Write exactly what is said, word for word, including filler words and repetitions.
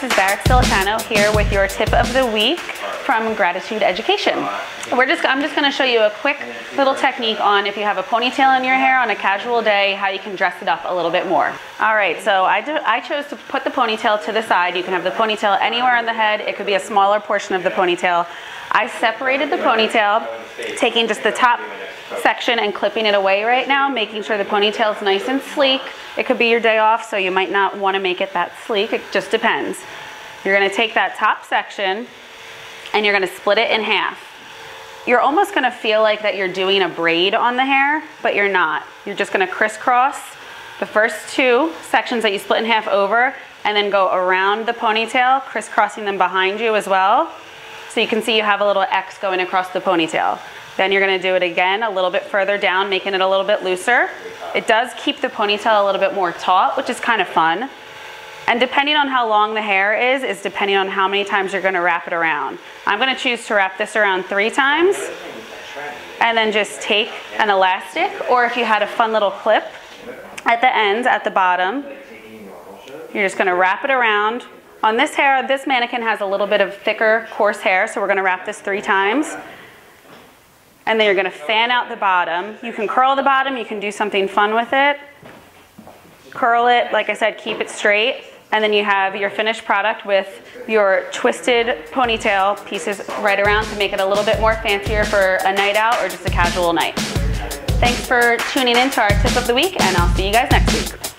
this is Barrett Stillitano here with your tip of the week from Gratitude Education. We're just, I'm just going to show you a quick little technique on if you have a ponytail in your hair on a casual day, how you can dress it up a little bit more. All right, so I, do, I chose to put the ponytail to the side. You can have the ponytail anywhere on the head. It could be a smaller portion of the ponytail. I separated the ponytail, taking just the top section and clipping it away right now, making sure the ponytail is nice and sleek. It could be your day off, so you might not want to make it that sleek. It just depends. You're going to take that top section and you're going to split it in half. You're almost going to feel like that you're doing a braid on the hair, but you're not. You're just going to crisscross the first two sections that you split in half over and then go around the ponytail, crisscrossing them behind you as well. So you can see you have a little X going across the ponytail. Then you're gonna do it again a little bit further down, making it a little bit looser. It does keep the ponytail a little bit more taut, which is kind of fun. And depending on how long the hair is, is depending on how many times you're gonna wrap it around. I'm gonna choose to wrap this around three times and then just take an elastic, or if you had a fun little clip at the end, at the bottom, you're just gonna wrap it around. On this hair, this mannequin has a little bit of thicker, coarse hair, so we're gonna wrap this three times. And then you're gonna fan out the bottom. You can curl the bottom, you can do something fun with it. Curl it, like I said, keep it straight. And then you have your finished product with your twisted ponytail pieces right around to make it a little bit more fancier for a night out or just a casual night. Thanks for tuning in to our tip of the week, and I'll see you guys next week.